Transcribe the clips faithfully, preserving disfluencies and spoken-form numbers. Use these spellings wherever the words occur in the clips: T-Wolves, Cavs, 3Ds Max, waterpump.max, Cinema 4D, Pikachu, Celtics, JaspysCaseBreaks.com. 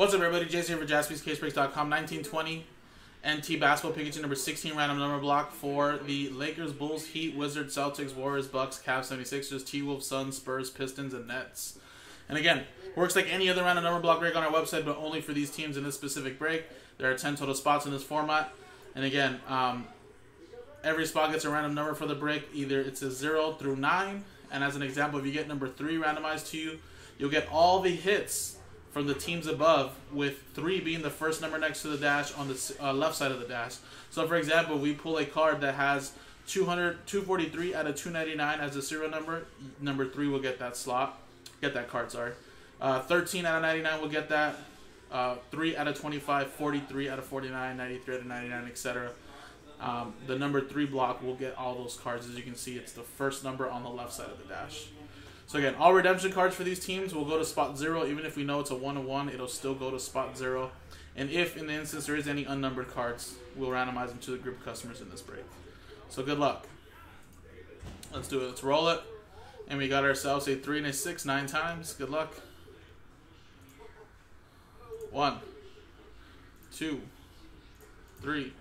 What's up, everybody? Jason here for Jaspys Case Breaks dot com. nineteen twenty N T Basketball Pikachu number sixteen random number block for the Lakers, Bulls, Heat, Wizards, Celtics, Warriors, Bucks, Cavs, seventy-sixers, T-Wolves, Suns, Spurs, Pistons, and Nets. And again, works like any other random number block break on our website, but only for these teams in this specific break. There are ten total spots in this format. And again, um, every spot gets a random number for the break. Either it's a zero through nine. And as an example, if you get number three randomized to you, you'll get all the hits from the teams above, with three being the first number next to the dash on the uh, left side of the dash. So for example, we pull a card that has two hundred, two forty-three out of two ninety-nine as a serial number. Number three will get that slot, get that card, sorry. Uh, thirteen out of ninety-nine will get that. Uh, three out of twenty-five, forty-three out of forty-nine, ninety-three out of ninety-nine, et cetera. Um, the number three block will get all those cards. As you can see, it's the first number on the left side of the dash. So again, all redemption cards for these teams will go to spot zero. Even if we know it's a one to one, it'll still go to spot zero. And if, in the instance, there is any unnumbered cards, we'll randomize them to the group of customers in this break. So good luck. Let's do it. Let's roll it. And we got ourselves a three and a six nine times. Good luck. One, two, three,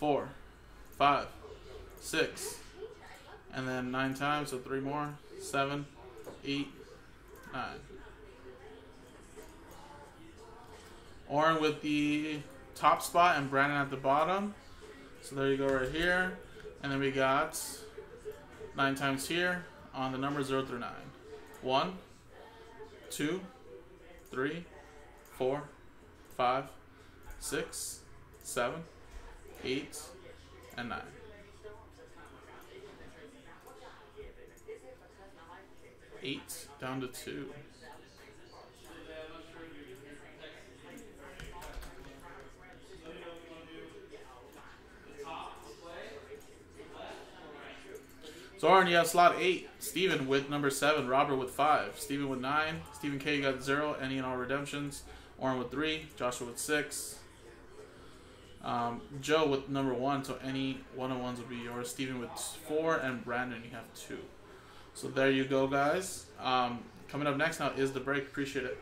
four, five, six, and then nine times, so three more, seven, eight, nine. Oren with the top spot and Brandon at the bottom. So there you go right here. And then we got nine times here on the number zero through nine. One, two, three, four, five, six, seven, eight, and nine. Eight down to two. So Oren, you have slot eight. Steven with number seven. Robert with five. Steven with nine. Stephen K, you got zero. Any and all redemptions. Oren with three. Joshua with six. Um, Joe with number one. So any one-on-ones would be yours. Steven with four. And Brandon, you have two. So there you go, guys. Um, coming up next now is the break. Appreciate it.